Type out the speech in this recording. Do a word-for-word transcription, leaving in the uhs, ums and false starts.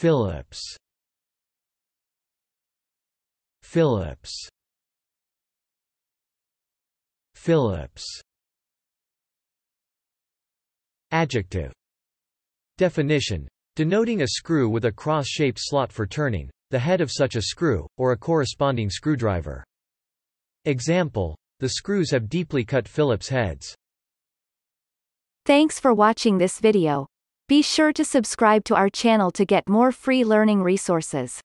Phillips. Phillips. Phillips. Adjective. Definition. Denoting a screw with a cross-shaped slot for turning, the head of such a screw, or a corresponding screwdriver. Example. The screws have deeply cut Phillips heads. Thanks for watching this video. Be sure to subscribe to our channel to get more free learning resources.